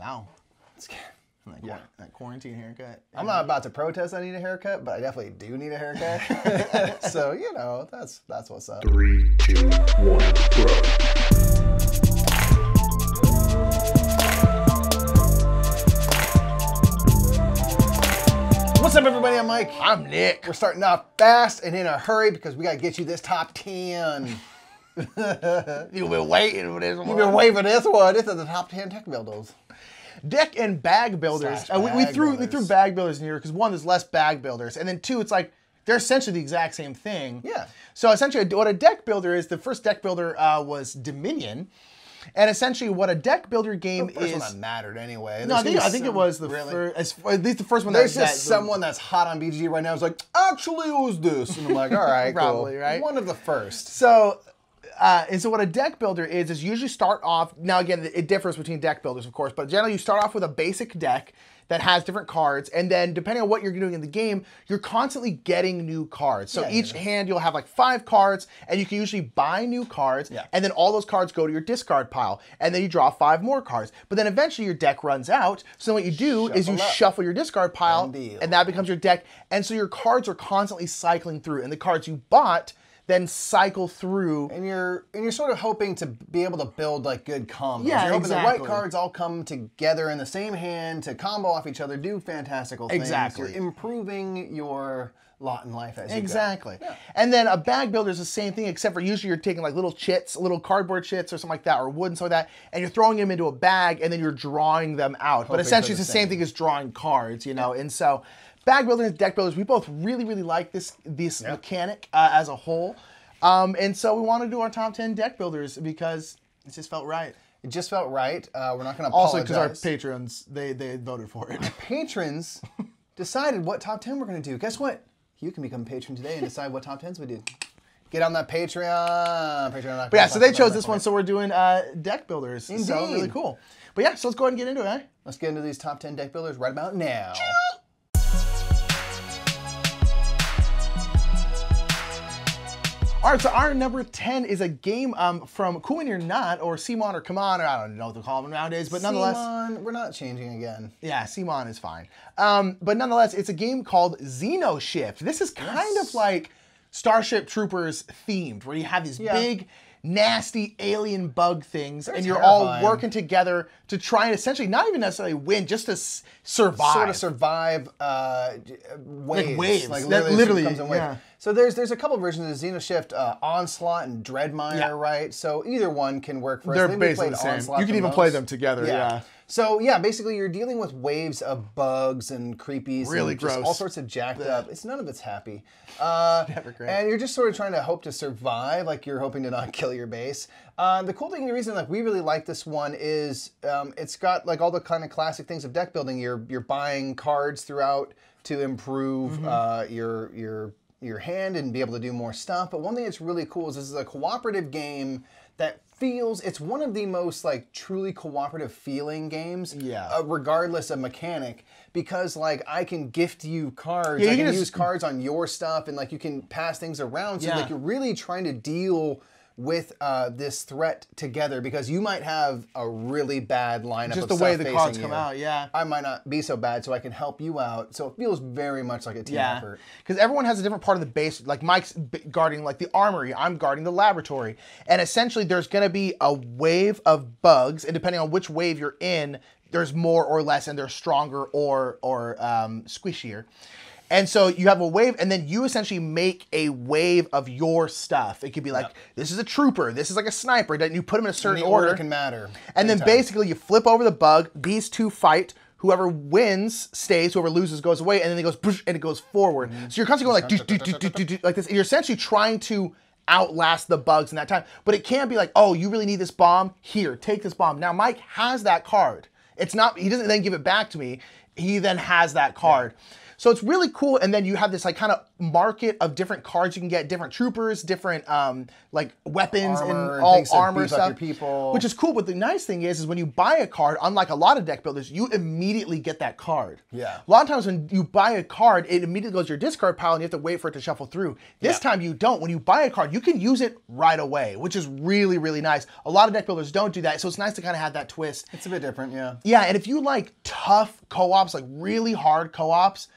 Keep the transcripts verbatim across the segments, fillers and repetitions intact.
long. It's good. Like, yeah. That quarantine haircut. I'm not about to protest I need a haircut, but I definitely do need a haircut. So, you know, that's that's what's up. Three, two, one, bro. What's up, everybody? I'm Mike. I'm Nick. We're starting off fast and in a hurry because we got to get you this top ten. You've been waiting for this one. You've been waiting for this one. This is the top ten deck builders. Deck and bag builders. Bag uh, we, we, threw, builders. we threw bag builders in here because one, there's less bag builders. And then two, it's like they're essentially the exact same thing. Yeah. So essentially what a deck builder is, the first deck builder uh, was Dominion. And essentially, what a deck builder game the first is. One that mattered anyway. No, I think, I think it was the really? first. At least the first one. There's that just that, someone that's hot on B G G right now. Is like, actually, it was this, and I'm like, all right, probably cool. Right. One of the first. So, uh, and so what a deck builder is is usually start off. Now again, it differs between deck builders, of course, but generally you start off with a basic deck that has different cards, and then depending on what you're doing in the game, you're constantly getting new cards. So yeah, each yeah. hand you'll have like five cards, and you can usually buy new cards, yeah. and then all those cards go to your discard pile, and then you draw five more cards. But then eventually your deck runs out, so then what you do shuffle is you up. shuffle your discard pile, Undeal. and that becomes your deck, and so your cards are constantly cycling through, and the cards you bought then cycle through. And you're and you're sort of hoping to be able to build like good combos. Yeah, you're hoping exactly. the right cards all come together in the same hand to combo off each other, do fantastical things. Exactly. You're improving your lot in life as exactly. you go. Exactly. Yeah. And then a bag builder is the same thing, except for usually you're taking like little chits, little cardboard chits or something like that, or wood and stuff like that, and you're throwing them into a bag and then you're drawing them out. Hoping but essentially it's the same thing as drawing cards, you know, yeah. and so bag builders and deck builders, we both really, really like this this yep. mechanic uh, as a whole. Um, and so we want to do our top ten deck builders because it just felt right. It just felt right. Uh, we're not going to apologize. Also because our patrons, they, they voted for it. Our patrons decided what top ten we're going to do. Guess what? You can become a patron today and decide what top tens we do. Get on that Patreon. Patreon. But yeah, so they chose this one, so we're doing uh, deck builders. Indeed. So really cool. But yeah, so let's go ahead and get into it, eh? Let's get into these top ten deck builders right about now. Cheer! All right, so our number ten is a game um, from Cool You're Not, or Simon or C'mon, or I don't know what they call them nowadays, but nonetheless. Simon, we're not changing again. Yeah, Simon is fine. Um, but nonetheless, it's a game called Xenoshift. This is kind yes. of like Starship Troopers themed, where you have these yeah. big, nasty alien bug things, They're and you're terrifying. all working together to try and essentially not even necessarily win, just to s survive. Sort of survive uh, waves. Like waves. Like literally. That literally comes in waves. Yeah. So there's there's a couple of versions of Xenoshift, uh, Onslaught and Dreadmire, yeah. right? So either one can work for us. They're basically the same. Onslaught you can even most. play them together, yeah. yeah. So yeah, basically you're dealing with waves of bugs and creepies, really and gross, just all sorts of jacked yeah. up. It's none of it's happy, uh, never great. And you're just sort of trying to hope to survive, like you're hoping to not kill your base. Uh, the cool thing, the reason like we really like this one is um, it's got like all the kind of classic things of deck building. You're you're buying cards throughout to improve mm-hmm. uh, your your your hand and be able to do more stuff. But one thing that's really cool is this is a cooperative game that feels, it's one of the most like truly cooperative feeling games, yeah. uh, regardless of mechanic, because like I can gift you cards, yeah, you I can, can use cards on your stuff, and like you can pass things around, so yeah. like you're really trying to deal with uh, this threat together, because you might have a really bad lineup just of the stuff way the cards come you. out, yeah. I might not be so bad, so I can help you out. So it feels very much like a team yeah. effort. Because everyone has a different part of the base. Like Mike's guarding like the armory, I'm guarding the laboratory. And essentially there's gonna be a wave of bugs, and depending on which wave you're in, there's more or less, and they're stronger or, or um, squishier. And so you have a wave, and then you essentially make a wave of your stuff. It could be like, yep. this is a trooper, this is like a sniper, and you put them in a certain order. order. Can matter. And then time. basically you flip over the bug, these two fight, whoever wins stays, whoever loses goes away, and then it goes, and it goes forward. Mm-hmm. So you're constantly going like, do, do, do, do, do, do, like this, and you're essentially trying to outlast the bugs in that time. But it can't be like, oh, you really need this bomb? Here, take this bomb. Now Mike has that card. It's not, he doesn't then give it back to me, he then has that card. Yeah. So it's really cool, and then you have this like kind of market of different cards you can get, different troopers, different um, like weapons armor, and all and armor stuff, people. Which is cool. But the nice thing is, is when you buy a card, unlike a lot of deck builders, you immediately get that card. Yeah. A lot of times when you buy a card, it immediately goes to your discard pile and you have to wait for it to shuffle through. This yeah. time you don't. When you buy a card, you can use it right away, which is really, really nice. A lot of deck builders don't do that, so it's nice to kind of have that twist. It's a bit different, yeah. Yeah, and if you like tough co-ops, like really hard co-ops,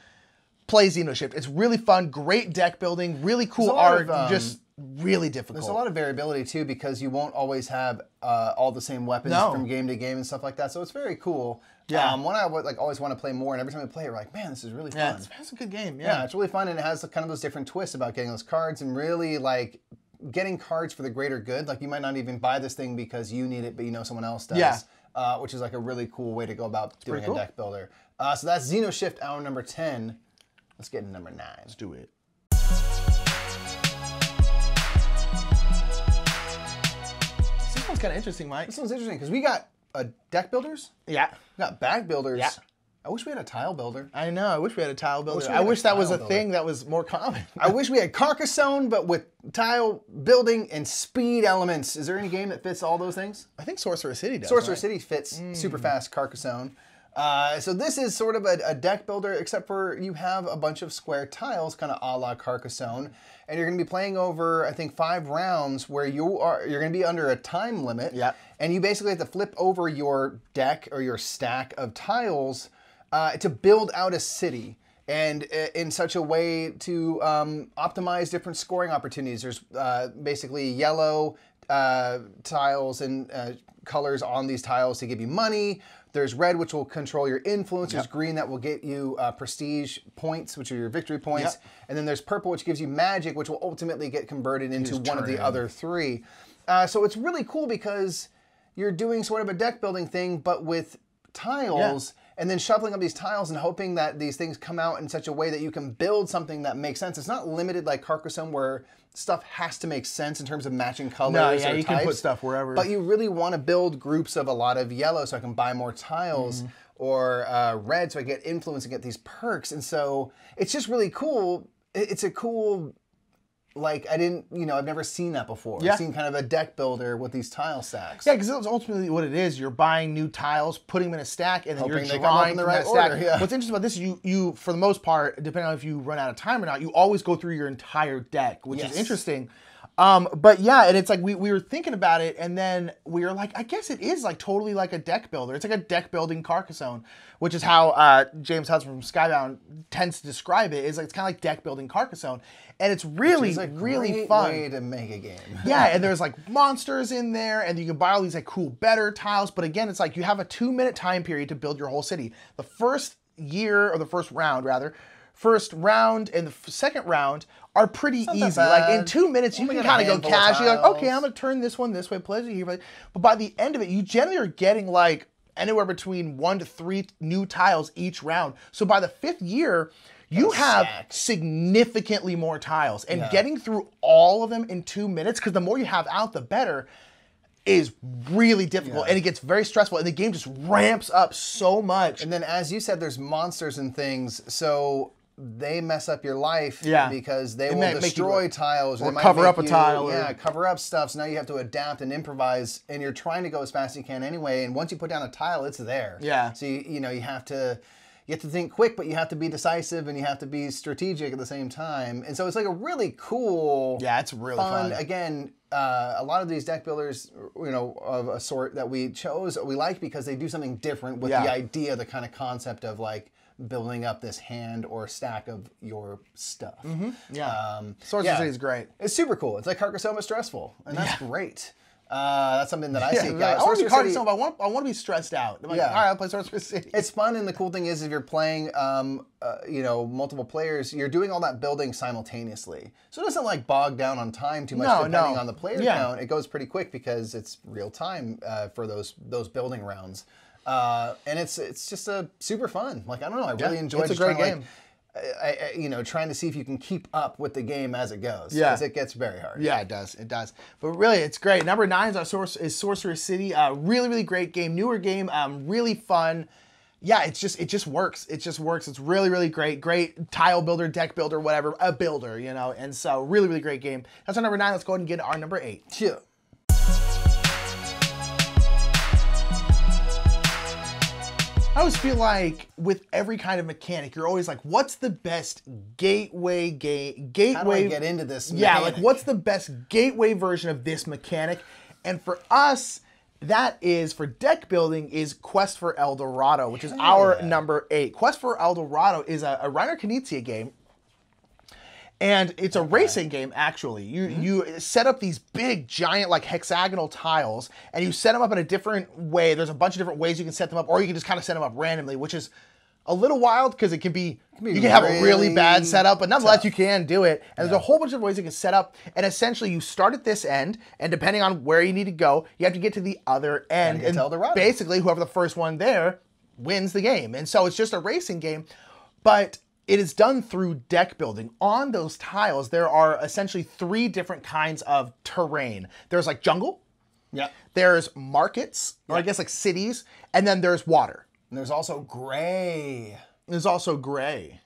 play Xenoshift. It's really fun, great deck building, really cool art, of, um, just really difficult. There's a lot of variability too because you won't always have uh, all the same weapons no. from game to game and stuff like that. So it's very cool. Yeah. Um, one I would, like always want to play more, and every time I play it, we're like, man, this is really fun. Yeah, it's, it's a good game. Yeah. yeah, it's really fun, and it has kind of those different twists about getting those cards and really like getting cards for the greater good. Like you might not even buy this thing because you need it, but you know someone else does. Yeah. Uh, which is like a really cool way to go about it's doing a cool. deck builder. Uh, so that's Xenoshift, hour number ten. Let's get into number nine. Let's do it. This one's kind of interesting, Mike. This one's interesting because we got uh, deck builders. Yeah. We got bag builders. Yeah. I wish we had a tile builder. I know. I wish we had a tile builder. I wish, I wish that was a builder. thing that was more common. I wish we had Carcassonne, but with tile building and speed elements. Is there any game that fits all those things? I think Sorcerer City does. Sorcerer right? City fits mm. super fast Carcassonne. Uh, so this is sort of a, a deck builder, except for you have a bunch of square tiles, kind of a la Carcassonne, and you're going to be playing over, I think, five rounds where you are you're going to be under a time limit, yep. and you basically have to flip over your deck or your stack of tiles uh, to build out a city. And in such a way to um, optimize different scoring opportunities. There's uh, basically yellow uh, tiles and uh, colors on these tiles to give you money. There's red, which will control your influence. Yep. There's green that will get you uh, prestige points, which are your victory points. Yep. And then there's purple, which gives you magic, which will ultimately get converted into one of the other three. Uh, so it's really cool because you're doing sort of a deck building thing, but with tiles. Yeah. And then shuffling up these tiles and hoping that these things come out in such a way that you can build something that makes sense. It's not limited like Carcassonne where stuff has to make sense in terms of matching colors no, yeah, or you types, can put stuff wherever. But you really want to build groups of a lot of yellow so I can buy more tiles mm-hmm. or uh, red so I get influence and get these perks. And so it's just really cool. It's a cool... Like, I didn't, you know, I've never seen that before. Yeah. I've seen kind of a deck builder with these tile stacks. Yeah, because that's ultimately what it is. You're buying new tiles, putting them in a stack, and then Hoping you're drawing the right stack. Order, yeah. What's interesting about this is you, you, for the most part, depending on if you run out of time or not, you always go through your entire deck, which yes. is interesting. Um, but yeah, and it's like we, we were thinking about it, and then we were like, I guess it is like totally like a deck builder. It's like a deck building Carcassonne, which is how uh, James Hudson from Skybound tends to describe it. Is like it's kind of like deck building Carcassonne, and it's really like really fun way to make a game. Yeah, and there's like monsters in there, and you can buy all these like cool better tiles. But again, it's like you have a two minute time period to build your whole city. The first year or the first round rather. First round and the second round are pretty easy. Like in two minutes, you can kind of go cash. You're like, okay, I'm gonna turn this one this way, place it here. But by the end of it, you generally are getting like anywhere between one to three new tiles each round. So by the fifth year, you have significantly more tiles. And yeah. getting through all of them in two minutes, because the more you have out, the better. Is really difficult yeah. and it gets very stressful and the game just ramps up so much. And then as you said, there's monsters and things, so they mess up your life yeah. because they it will destroy you, tiles. Or they might cover up a you, tile. Yeah, or... cover up stuff, so now you have to adapt and improvise and you're trying to go as fast as you can anyway, and once you put down a tile, it's there. Yeah. So you, you know, you have to You have to think quick, but you have to be decisive and you have to be strategic at the same time. And so it's like a really cool, yeah, it's really fun. fun. Again, uh, a lot of these deck builders, you know, of a sort that we chose, we like because they do something different with yeah. the idea, the kind of concept of like building up this hand or stack of your stuff. Mm-hmm. Yeah, um, Sorcerer yeah. City is great. It's super cool. It's like Carcassonne but stressful, and that's yeah. great. Uh, that's something that I yeah, see. Right. I want to be Carcassonne, but I want, I want to be stressed out. I'm like, yeah. all right, I'll play Sorcerer City. It's fun, and the cool thing is if you're playing, um, uh, you know, multiple players, you're doing all that building simultaneously. So it doesn't, like, bog down on time too much no, depending no. on the player yeah. count. It goes pretty quick because it's real time uh, for those those building rounds. Uh, and it's it's just a super fun. Like, I don't know, I really yeah, enjoyed it. It's a great game. Like, I, I, you know, trying to see if you can keep up with the game as it goes. Yeah, because it gets very hard. Yeah, it does. It does. But really, it's great. Number nine is our source is Sorcerer City. Uh, really, really great game. Newer game. Um, really fun. yeah, it's just, it just works. It just works. It's really, really great. Great tile builder, deck builder, whatever, a builder, you know? And so really, really great game. That's our number nine. Let's go ahead and get our number eight. Two. I always feel like with every kind of mechanic, you're always like, what's the best gateway game? Gateway. How do I get into this mechanic? Yeah, like what's the best gateway version of this mechanic? And for us, that is, for deck building, is Quest for Eldorado, which is yeah. our number eight. Quest for Eldorado is a, a Reiner Knizia game. And it's a racing game, actually. You mm-hmm. you set up these big, giant, like, hexagonal tiles, and you set them up in a different way. There's a bunch of different ways you can set them up, or you can just kind of set them up randomly, which is a little wild, because it can be, it can be you can really have a really bad setup, but nonetheless, tough. You can do it. And yeah. there's a whole bunch of ways you can set up, and essentially, you start at this end, and depending on where you need to go, you have to get to the other end. And, and basically, whoever the first one there wins the game. And so it's just a racing game, but it is done through deck building. On those tiles, there are essentially three different kinds of terrain. There's like jungle, yeah. there's markets, or yeah. I guess like cities, and then there's water. And there's also gray. There's also gray.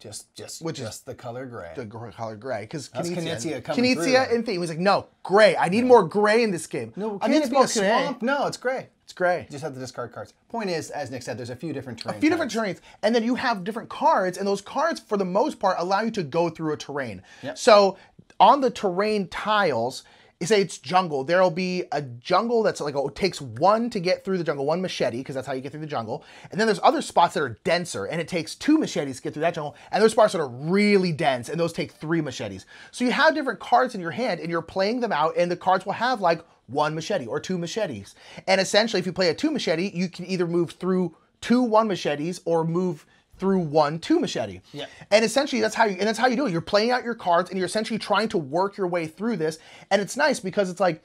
Just just, Which just is the color gray. The color gray. Because Knizia coming through. Knizia in theme. He's like, no, gray. I need yeah. more gray in this game. No, I mean, it's more swamp. No, it's gray. It's gray. You just have to discard cards. Point is, as Nick said, there's a few different terrains. A few types. different terrains. And then you have different cards, and those cards, for the most part, allow you to go through a terrain. Yep. So on the terrain tiles, say it's jungle, there'll be a jungle that's like, oh, it takes one to get through the jungle, one machete, because that's how you get through the jungle. And then there's other spots that are denser, and it takes two machetes to get through that jungle. And there's spots that are really dense, and those take three machetes. So you have different cards in your hand, and you're playing them out, and the cards will have like one machete or two machetes. And essentially, if you play a two machete, you can either move through two one machetes or move through one two machete. Yeah. And essentially that's how you, and that's how you do it. You're playing out your cards and you're essentially trying to work your way through this. And it's nice because it's like,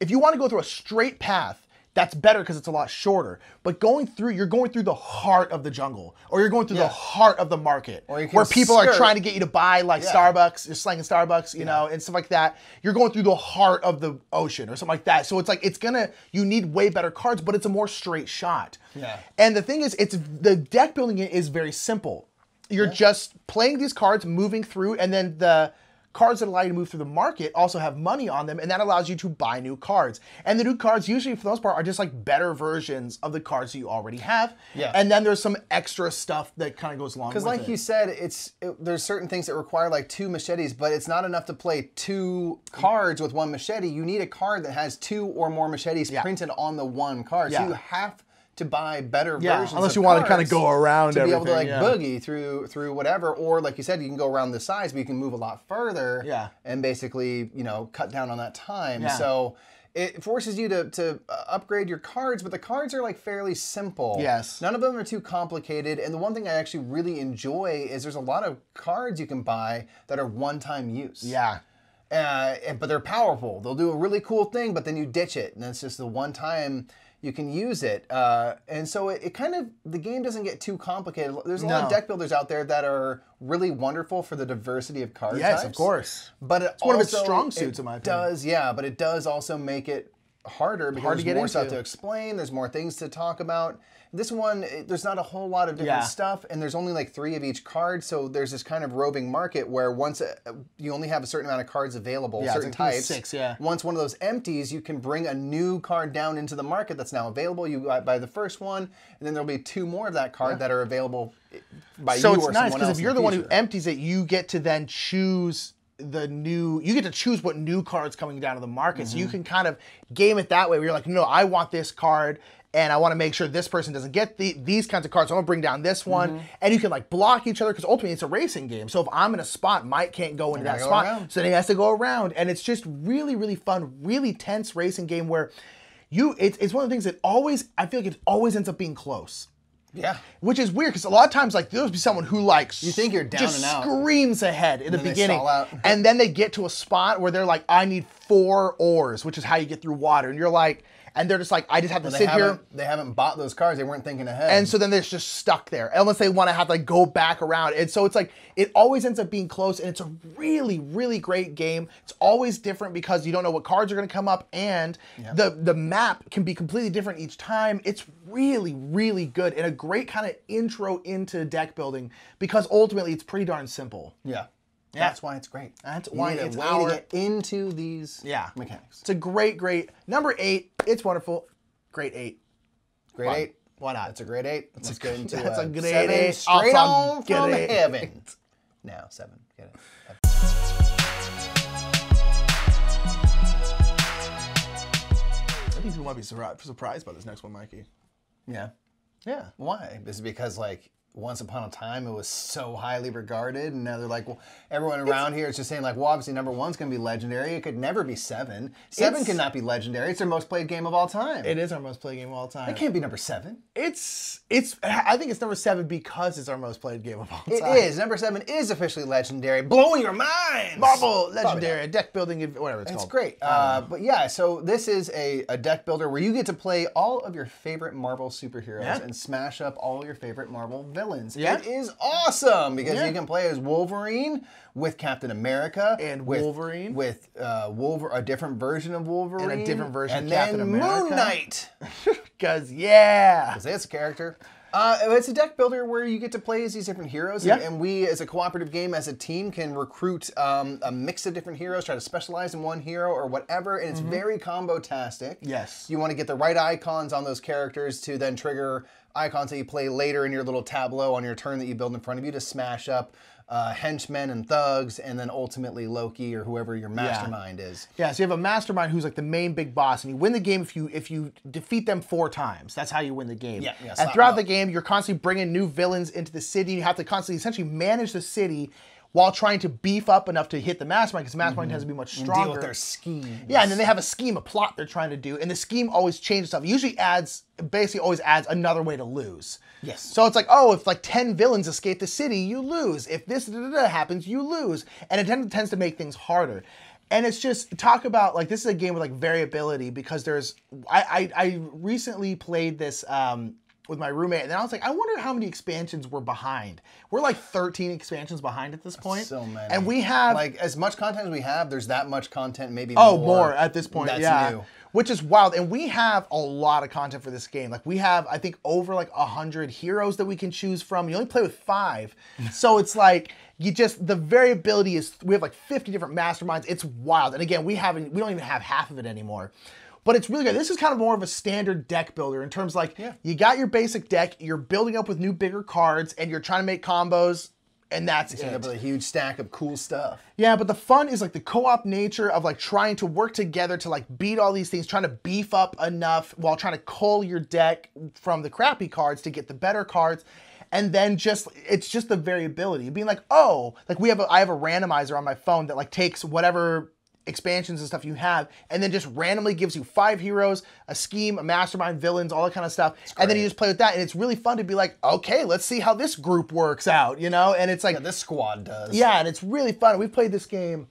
if you want to go through a straight path, that's better because it's a lot shorter. But going through, you're going through the heart of the jungle, or you're going through yeah. the heart of the market, or you can where people skirt. are trying to get you to buy, like yeah. Starbucks, you're slanging Starbucks, you yeah. know, and stuff like that. You're going through the heart of the ocean or something like that. So it's like, it's gonna, you need way better cards, but it's a more straight shot. Yeah. And the thing is, it's the deck building is very simple. You're yeah. just playing these cards, moving through, and then the cards that allow you to move through the market also have money on them, and that allows you to buy new cards. And the new cards, usually for the most part, are just like better versions of the cards that you already have. Yeah. And then there's some extra stuff that kind of goes along with it. Because like you said, it's it, there's certain things that require like two machetes, but it's not enough to play two cards with one machete. You need a card that has two or more machetes yeah. printed on the one card. Yeah. So you have to buy better yeah, versions unless you of want to kind of go around to be able to like yeah. boogie through through whatever, or like you said, you can go around the sides, but you can move a lot further yeah. and basically, you know, cut down on that time. Yeah. So it forces you to, to upgrade your cards, but the cards are like fairly simple. Yes. None of them are too complicated, and the one thing I actually really enjoy is there's a lot of cards you can buy that are one-time use. Yeah. Uh, and, but they're powerful. They'll do a really cool thing, but then you ditch it, and it's just the one time you can use it. Uh, and so it, it kind of, the game doesn't get too complicated. There's a no. lot of deck builders out there that are really wonderful for the diversity of card yes, types. Yes, of course. But it it's also, one of its strong suits, it in my opinion. does, yeah, but it does also make it harder because Hard to there's more into. stuff to explain, there's more things to talk about. This one, it, there's not a whole lot of different yeah. stuff, and there's only like three of each card, so there's this kind of roving market where once a, you only have a certain amount of cards available, yeah, certain types. Six, yeah. Once one of those empties, you can bring a new card down into the market that's now available. You buy the first one, and then there'll be two more of that card yeah. that are available by so you or someone else. So it's nice, because if you're the, the one who empties it, you get to then choose the new, you get to choose what new card's coming down to the market. Mm-hmm. So you can kind of game it that way, where you're like, no, I want this card, and I want to make sure this person doesn't get the, these kinds of cards, so I'm going to bring down this one. Mm-hmm. And you can like block each other, because ultimately it's a racing game. So if I'm in a spot, Mike can't go into that go spot, around. so then he has to go around. And it's just really, really fun, really tense racing game where you, it's, it's one of the things that always, I feel like it always ends up being close. Yeah. Which is weird, because a lot of times, like, there'll be someone who, like, you think you're down just and out. screams ahead in and the then beginning. They stall out. And then they get to a spot where they're like, I need four oars, which is how you get through water. And you're like, and they're just like, I just have to well, sit here. They haven't bought those cards. They weren't thinking ahead. And so then they're just stuck there, unless they want to have to like, go back around. And so it's like, it always ends up being close, and it's a really, really great game. It's always different because you don't know what cards are going to come up, and yep. the, the map can be completely different each time. It's really, really good, and a great kind of intro into deck building, because ultimately it's pretty darn simple. Yeah. Yeah. That's why it's great. That's why it's way our... to get into these yeah. mechanics. It's a great, great number eight. It's wonderful. Great eight. Great why? eight. Why not? It's a great eight. Let's, Let's get into that's a great seven. eight. Straight on from eight. heaven. Now seven. Get it. I think people might be surprised by this next one, Mikey. Yeah. Yeah. Why? This is because like. Once upon a time, it was so highly regarded, and now they're like, well, everyone around it's, here is just saying, like, well, obviously, number one's going to be legendary. It could never be seven. Seven cannot be legendary. It's our most played game of all time. It is our most played game of all time. It can't be number seven. It's, it's, I think it's number seven because it's our most played game of all time. It is. Number seven is officially legendary. Blowing your mind. Marvel, legendary, deck building, whatever it's, it's called. It's great. Uh, but yeah, so this is a, a deck builder where you get to play all of your favorite Marvel superheroes yeah. and smash up all your favorite Marvel villains. Villains. Yeah. It is awesome because yeah. you can play as Wolverine with Captain America and with, Wolverine with uh, Wolver a different version of Wolverine and a different version and of Captain then America. Moon Knight, because yeah, because that's a character. Uh, it's a deck builder where you get to play as these different heroes, yeah. and, and we, as a cooperative game, as a team, can recruit um, a mix of different heroes, try to specialize in one hero or whatever, and it's mm-hmm. very combo-tastic. Yes. You want to get the right icons on those characters to then trigger icons that you play later in your little tableau on your turn that you build in front of you to smash up Uh, henchmen and thugs, and then ultimately Loki or whoever your mastermind yeah. is. Yeah, so you have a mastermind who's like the main big boss, and you win the game if you if you defeat them four times. That's how you win the game. Yeah, yeah, and throughout the game, you're constantly bringing new villains into the city. You have to constantly essentially manage the city while trying to beef up enough to hit the mastermind, because the mastermind mm-hmm. has to be much stronger. And deal with their scheme. Yeah, and then they have a scheme, a plot they're trying to do, and the scheme always changes stuff. It usually adds, basically always adds another way to lose. Yes. So it's like, oh, if like ten villains escape the city, you lose. If this da, da, da happens, you lose. And it tend, tends to make things harder. And it's just, talk about, like, this is a game with like variability, because there's, I, I, I recently played this, um, with my roommate, and then I was like, I wonder how many expansions we're behind. We're like thirteen expansions behind at this point. So many. And we have... Like, as much content as we have, there's that much content, maybe oh, more. Oh, more at this point, that's yeah. new. Which is wild, and we have a lot of content for this game. Like, we have, I think, over like a hundred heroes that we can choose from. You only play with five. So it's like, you just, the variability is, we have like fifty different masterminds. It's wild. And again, we haven't, we don't even have half of it anymore. But it's really good. This is kind of more of a standard deck builder in terms of like, yeah. you got your basic deck, you're building up with new bigger cards, and you're trying to make combos, and that's yeah, it. But a huge stack of cool stuff. Yeah, but the fun is like the co-op nature of like trying to work together to like beat all these things, trying to beef up enough while trying to cull your deck from the crappy cards to get the better cards. And then just, it's just the variability. Being like, oh, like we have a, I have a randomizer on my phone that like takes whatever expansions and stuff you have, and then just randomly gives you five heroes, a scheme, a mastermind, villains, all that kind of stuff, and then you just play with that, and it's really fun to be like, okay, let's see how this group works out, you know? And it's like... Yeah, this squad does. Yeah, and it's really fun. We've played this game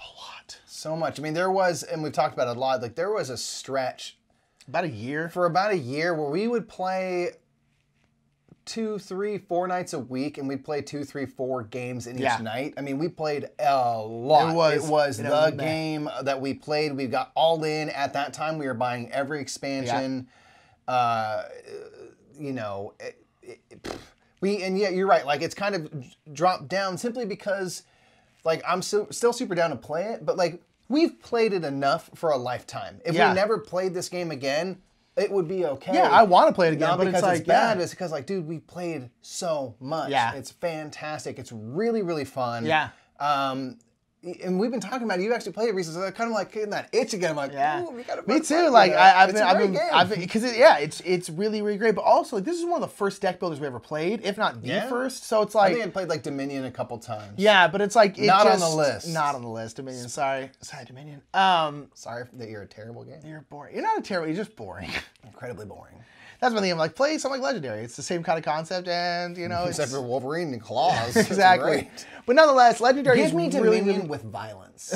a lot. So much. I mean, there was, and we've talked about it a lot, like there was a stretch... About a year? For about a year where we would play... two, three, four nights a week, and we'd play two, three, four games in yeah. each night. I mean, we played a lot. It was, it was the game that we played. We got all in. At that time, we were buying every expansion. Yeah. Uh, you know, it, it, we and yeah, you're right. Like, it's kind of dropped down simply because, like, I'm so, still super down to play it, but, like, we've played it enough for a lifetime. If yeah. we never played this game again... It would be okay. Yeah, I want to play it again, Not but because it's, like, it's bad. Yeah. It's because, like, dude, we played so much. Yeah. It's fantastic. It's really, really fun. Yeah. Um, and we've been talking about it. You actually played it recently, so I'm kind of like getting that itch again. I'm like, yeah. ooh, we got to play it. Me too. Like, I, I've, been, I've been, I've been, because, it, yeah, it's it's really, really great. But also, like, this is one of the first deck builders we ever played, if not the yeah. first. So it's like. I think I played, like, Dominion a couple times. Yeah, but it's like. It not just, on the list. Not on the list. Dominion, sorry. Sorry, Dominion. Um, sorry that you're a terrible game. You're boring. You're not a terrible, you're just boring. Incredibly boring. That's my thing. I'm like, play something like Legendary. It's the same kind of concept, and you know, except it's... for Wolverine and claws. Exactly. But nonetheless, Legendary Give is me really, really with violence,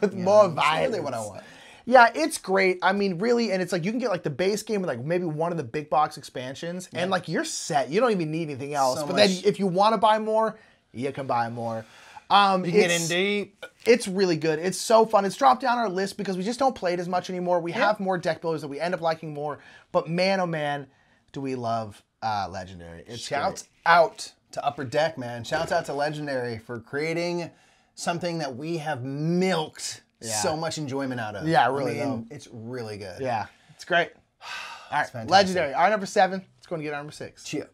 with yeah. more violence. That's really what I want. Yeah, it's great. I mean, really, and it's like you can get like the base game with like maybe one of the big box expansions, yeah. and like you're set. You don't even need anything else. So but much. Then if you want to buy more, you can buy more. Um, you get in deep. It's really good. It's so fun. It's dropped down our list because we just don't play it as much anymore. We yeah. have more deck builders that we end up liking more. But man, oh man, do we love uh, Legendary. It's Shouts great. out to Upper Deck, man. Shouts yeah. out to Legendary for creating something that we have milked yeah. so much enjoyment out of. Yeah, really. I mean, it's really good. Yeah, it's great. All right, fantastic. Legendary. Our number seven. It's going to get our number six. Cheer.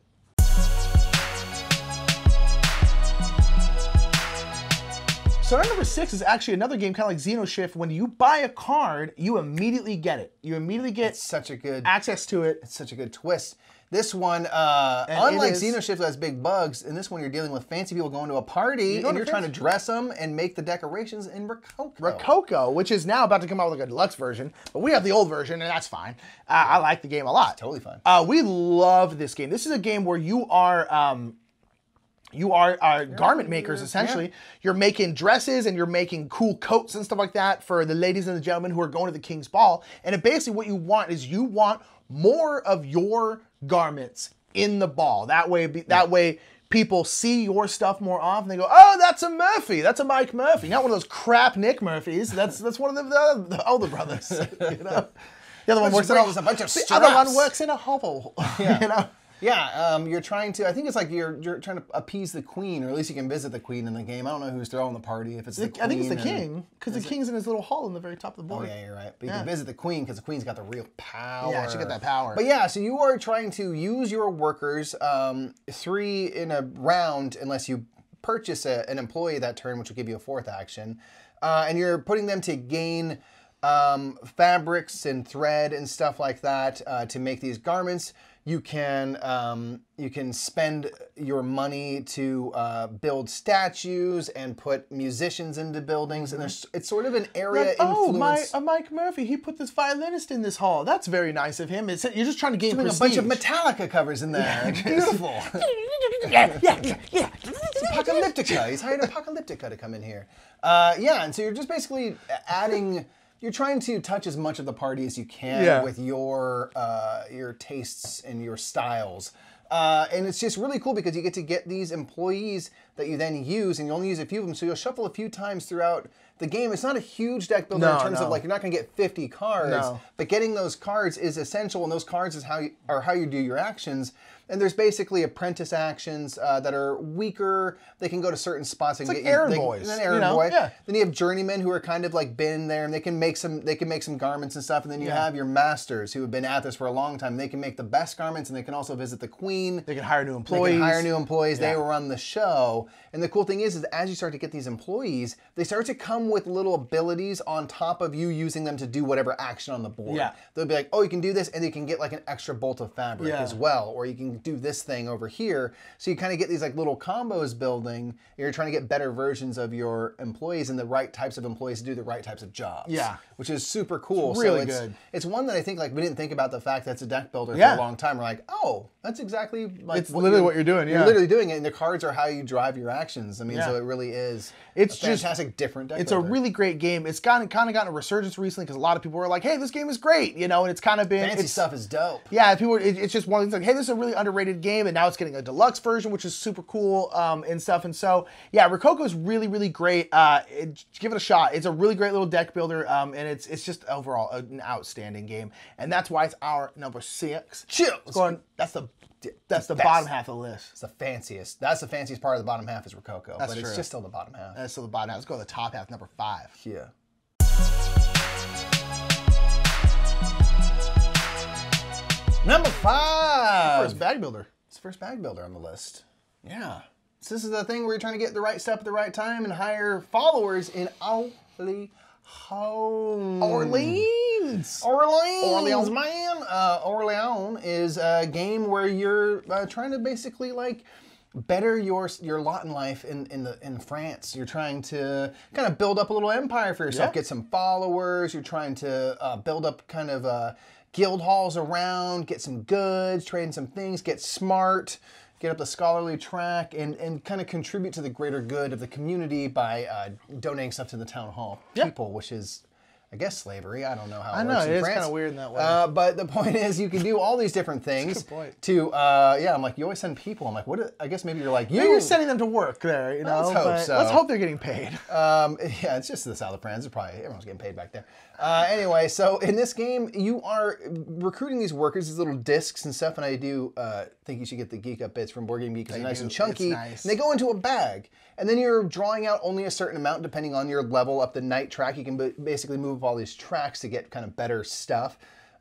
So our number six is actually another game, kind of like Xenoshift. When you buy a card, you immediately get it. You immediately get it's such a good access to it. It's such a good twist. This one, uh, unlike Xenoshift that has big bugs, in this one you're dealing with fancy people going to a party, and you're trying to dress them and make the decorations in Rococo. Rococo, which is now about to come out with like a deluxe version, but we have the old version, and that's fine. Uh, I like the game a lot. It's totally fine. Uh, we love this game. This is a game where you are... Um, You are uh, garment makers, essentially. Yeah. You're making dresses and you're making cool coats and stuff like that for the ladies and the gentlemen who are going to the King's Ball. And it basically what you want is you want more of your garments in the ball. That way, that yeah. way people see your stuff more often. They go, oh, that's a Murphy. That's a Mike Murphy. Not one of those crap Nick Murphys. That's that's one of the, the, the older brothers. You know? The other one works in a, a bunch of straps. The other one works in a hovel. Yeah. You know? Yeah, um, you're trying to, I think it's like you're you're trying to appease the queen, or at least you can visit the queen in the game. I don't know who's throwing the party, if it's the, the queen. I think it's the king, because the king's it? in his little hall in the very top of the board. Oh yeah, you're right. But yeah. you can visit the queen, because the queen's got the real power. Yeah, she got that power. But yeah, so you are trying to use your workers um, three in a round, unless you purchase a, an employee that turn, which will give you a fourth action. Uh, and you're putting them to gain um, fabrics and thread and stuff like that uh, to make these garments. You can um, you can spend your money to uh, build statues and put musicians into buildings, and there's, it's sort of an area like, oh, influence. Oh, uh, Mike Murphy, he put this violinist in this hall. That's very nice of him. It's, you're just trying to gain prestige. There's a bunch of Metallica covers in there. Yeah, beautiful. yeah, yeah, yeah. It's Apocalyptica. He's hired Apocalyptica to come in here. Uh, yeah, and so you're just basically adding. You're trying to touch as much of the party as you can yeah. with your uh, your tastes and your styles. Uh, and it's just really cool because you get to get these employees that you then use, and you only use a few of them, so you'll shuffle a few times throughout the game. It's not a huge deck builder no, in terms no. of like, you're not going to get fifty cards, no. but getting those cards is essential, and those cards is how you, are how you do your actions. And there's basically apprentice actions uh, that are weaker. They can go to certain spots. They it's can like get errand boys. An errand you know? boy. Yeah. Then you have journeymen who are kind of like been there, and they can make some. They can make some garments and stuff. And then you yeah. have your masters who have been at this for a long time. They can make the best garments, and they can also visit the queen. They can hire new employees. They can hire new employees. Yeah. They run the show. And the cool thing is, is as you start to get these employees, they start to come with little abilities on top of you using them to do whatever action on the board. Yeah. They'll be like, oh, you can do this, and they can get like an extra bolt of fabric yeah. as well, or you can. Do this thing over here, so you kind of get these like little combos building. You're trying to get better versions of your employees and the right types of employees to do the right types of jobs. Yeah, which is super cool. It's really so it's, good. It's one that I think like we didn't think about the fact that it's a deck builder yeah. for a long time. We're like, oh, that's exactly like it's what literally you're, what you're doing. Yeah, you're literally doing it, and the cards are how you drive your actions. I mean, yeah. so it really is. It's a just fantastic, different deck. It's builder. a really great game. It's gotten kind of gotten a resurgence recently because a lot of people were like, hey, this game is great, you know, and it's kind of been fancy it's, stuff is dope. Yeah, people. Were, it, it's just one of these like, hey, this is a really underrated game, and now it's getting a deluxe version, which is super cool um, and stuff. And so, yeah, Rococo is really, really great. Uh, it, give it a shot. It's a really great little deck builder, um, and it's it's just overall an outstanding game, and that's why it's our number six. Chill. Going, that's the that's the best. bottom half of the list. It's the fanciest. That's the fanciest part of the bottom half is Rococo, that's but true. It's just still the bottom half. That's still the bottom half. Let's go to the top half, number five. Yeah. Number five! It's the first bag builder. It's the first bag builder on the list. Yeah. So this is the thing where you're trying to get the right stuff at the right time and hire followers in Orleans. Orleans! Orleans! Orleans, man! Uh, Orleans is a game where you're uh, trying to basically like better your your lot in life in in the in France. You're trying to kind of build up a little empire for yourself, yeah. get some followers. You're trying to uh, build up kind of a guild halls around, get some goods, trade in some things, get smart, get up the scholarly track, and, and kind of contribute to the greater good of the community by uh, donating stuff to the town hall people, yep. which is... I I guess slavery. I don't know how it I know, works in France. I know, it's kind of weird in that way. Uh, but the point is, you can do all these different things to, uh, yeah, I'm like, you always send people. I'm like, what? Do, I guess maybe you're like, you. Maybe you're sending them to work there, you know? Let's hope so. Let's hope they're getting paid. Um, yeah, it's just the South of France. It's probably, everyone's getting paid back there. Uh, anyway, so in this game, you are recruiting these workers, these little discs and stuff, and I do uh, think you should get the Geek Up bits from Board Game Geek because they're nice do. and chunky. Nice. And they go into a bag, and then you're drawing out only a certain amount depending on your level up the night track. You can basically move all these tracks to get kind of better stuff.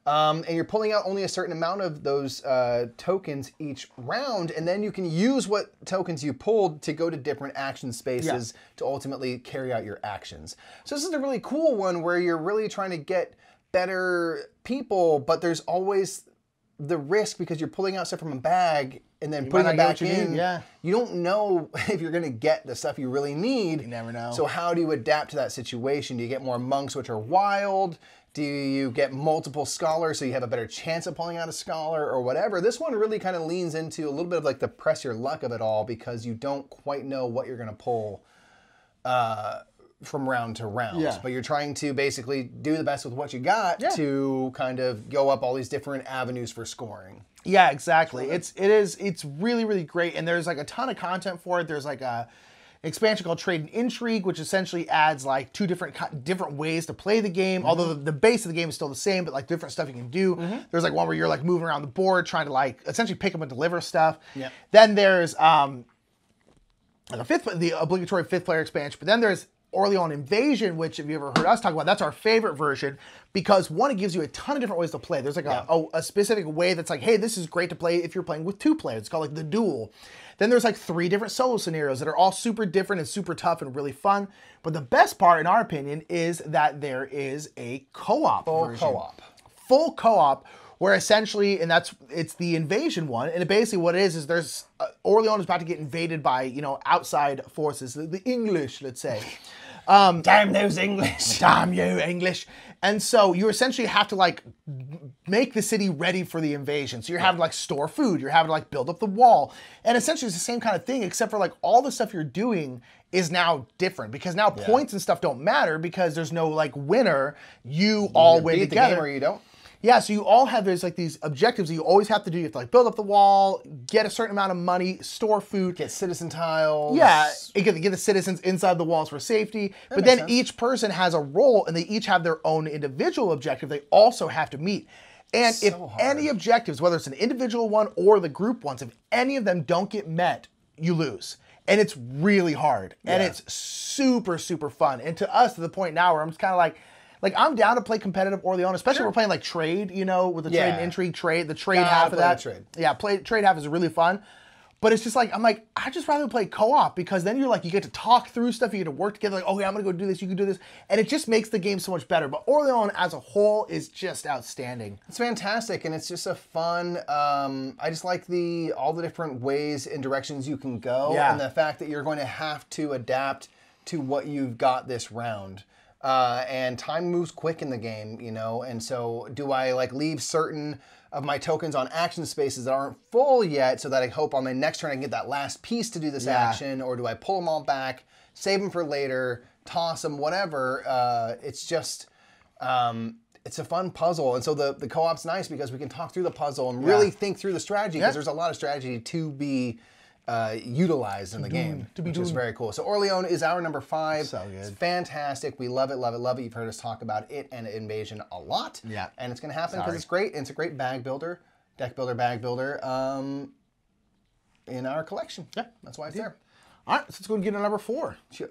Um, and you're pulling out only a certain amount of those uh, tokens each round, and then you can use what tokens you pulled to go to different action spaces yeah. to ultimately carry out your actions. So this is a really cool one where you're really trying to get better people, but there's always the risk because you're pulling out stuff from a bag and then you putting it back in. Need, yeah. You don't know if you're going to get the stuff you really need. You never know. So how do you adapt to that situation? Do you get more monks, which are wild? Do you get multiple scholars so you have a better chance of pulling out a scholar or whatever? This one really kind of leans into a little bit of like the press your luck of it all because you don't quite know what you're going to pull uh, from round to round. Yeah. But you're trying to basically do the best with what you got yeah. to kind of go up all these different avenues for scoring. Yeah, exactly. It's, it is, it's really, really great. And there's like a ton of content for it. There's like a... expansion called Trade and Intrigue, which essentially adds like two different different ways to play the game. Mm-hmm. Although the, the base of the game is still the same, but like different stuff you can do. Mm-hmm. There's like one where you're like moving around the board, trying to like essentially pick up and deliver stuff. Yep. Then there's um, like a fifth, the obligatory fifth player expansion. But then there's Orleans Invasion, which if you ever heard us talk about, that's our favorite version because one, it gives you a ton of different ways to play. There's like yeah. a, a specific way that's like, hey, this is great to play if you're playing with two players. It's called like the duel. Then there's like three different solo scenarios that are all super different and super tough and really fun. But the best part, in our opinion, is that there is a co-op version. Full co-op. Full co-op. Where essentially, and that's, it's the invasion one, and basically what it is, is there's, uh, Orleans is about to get invaded by, you know, outside forces, the, the English, let's say. Um, damn those English. Damn you, English. And so you essentially have to, like, make the city ready for the invasion. So you're having to, like, store food, you're having to, like, build up the wall. And essentially it's the same kind of thing, except for, like, all the stuff you're doing is now different because now yeah. points and stuff don't matter because there's no, like, winner. You, you all win together. The game or you don't. Yeah, so you all have, there's like these objectives that you always have to do. You have to like build up the wall, get a certain amount of money, store food. Get citizen tiles. Yeah, get, get the citizens inside the walls for safety. That but then sense. Each person has a role and they each have their own individual objective they also have to meet. And so if hard. any objectives, whether it's an individual one or the group ones, if any of them don't get met, you lose. And it's really hard. Yeah. And it's super, super fun. And to us, to the point now where I'm just kind of like, Like, I'm down to play competitive Orleans, especially sure. if we're playing, like, trade, you know, with the yeah. trade and intrigue, trade, the trade nah, half of that. Trade. Yeah, play, trade half is really fun. But it's just like, I'm like, I'd just rather play co-op because then you're like, you get to talk through stuff, you get to work together, like, oh, yeah, I'm going to go do this, you can do this. And it just makes the game so much better. But Orleans as a whole is just outstanding. It's fantastic, and it's just a fun, um, I just like the all the different ways and directions you can go. Yeah. And the fact that you're going to have to adapt to what you've got this round. Uh, and time moves quick in the game, you know, and so do I like leave certain of my tokens on action spaces that aren't full yet so that I hope on my next turn I can get that last piece to do this yeah. action, or do I pull them all back, save them for later, toss them, whatever. Uh, it's just, um, it's a fun puzzle. And so the, the co-op's nice because we can talk through the puzzle and yeah. really think through the strategy because yeah. there's a lot of strategy to be Uh, utilized in the game, which is very cool. So Orleans is our number five. So good. It's fantastic. We love it, love it, love it. You've heard us talk about it and Invasion a lot. Yeah. And it's going to happen because it's great. And it's a great bag builder, deck builder, bag builder um, in our collection. Yeah. That's why it's there. All right. So let's go and get to number four. Sure.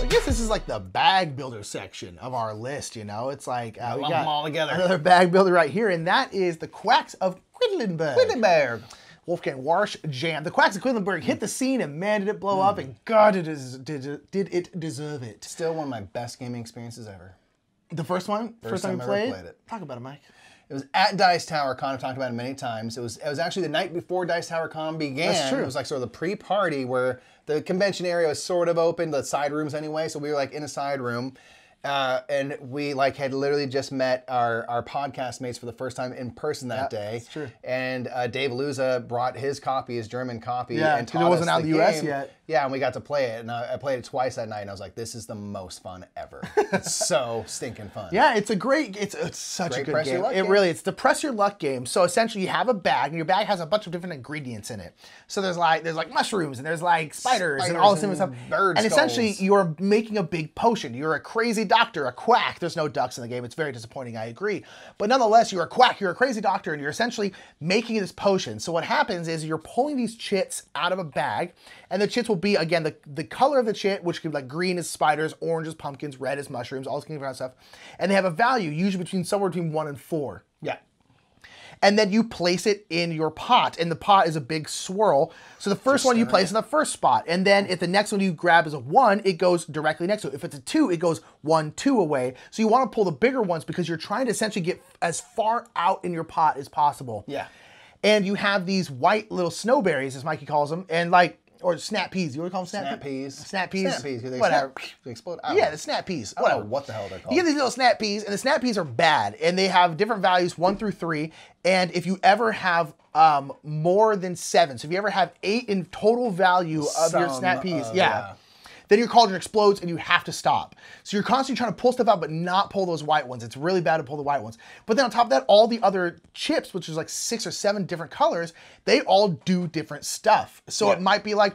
I guess this is like the bag builder section of our list, you know? It's like, uh, we got them all together. Another bag builder right here, and that is the Quacks of Quedlinburg. Quedlinburg. Wolfgang Warsch Jam. The Quacks of Quedlinburg hit the scene, and man, did it blow mm. up, and God, it is, did, it, did it deserve it. Still one of my best gaming experiences ever. The first one? First, first time, time you played? Ever played it. Talk about it, Mike. It was at Dice Tower Con. I've talked about it many times. It was, it was actually the night before Dice Tower Con began. That's true. It was like sort of the pre-party where the convention area was sort of open, the side rooms anyway, so we were like in a side room. Uh, and we like had literally just met our, our podcast mates for the first time in person that yep, day. That's true. And uh, Dave Luza brought his copy, his German copy, yeah, and taught it wasn't us out the in the U S game. Yet. Yeah, and we got to play it, and I, I played it twice that night, and I was like, "This is the most fun ever! It's so stinking fun." Yeah, it's a great, it's it's such great a good game. It game. really, it's the press your luck game. So essentially, you have a bag, and your bag has a bunch of different ingredients in it. So there's like there's like mushrooms, and there's like spiders, spiders and all this and stuff. Bird and skulls. Essentially, you're making a big potion. You're a crazy doctor, a quack. There's no ducks in the game. It's very disappointing, I agree. But nonetheless, you're a quack, you're a crazy doctor, and you're essentially making this potion. So what happens is you're pulling these chits out of a bag, and the chits will be, again, the, the color of the chit, which could be like green is spiders, orange is pumpkins, red is mushrooms, all this kind of stuff. And they have a value, usually between somewhere between one and four. Yeah. And then you place it in your pot, and the pot is a big swirl. So the first one you place in the first spot, and then if the next one you grab is a one, it goes directly next to it. If it's a two, it goes one, two away. So you want to pull the bigger ones because you're trying to essentially get as far out in your pot as possible. Yeah. And you have these white little snowberries, as Mikey calls them, and like, or snap peas. You want to call them snap, snap peas? Snap peas. Snap peas. Because they, snap, they explode. Yeah, know. the snap peas. I don't know what the hell they're called. You get these little snap peas, and the snap peas are bad, and they have different values, one through three. And if you ever have um, more than seven, so if you ever have eight in total value of Some your snap peas, of, yeah. yeah. Then your cauldron explodes and you have to stop. So you're constantly trying to pull stuff out, but not pull those white ones. It's really bad to pull the white ones. But then on top of that, all the other chips, which is like six or seven different colors, they all do different stuff. So yeah. It might be like,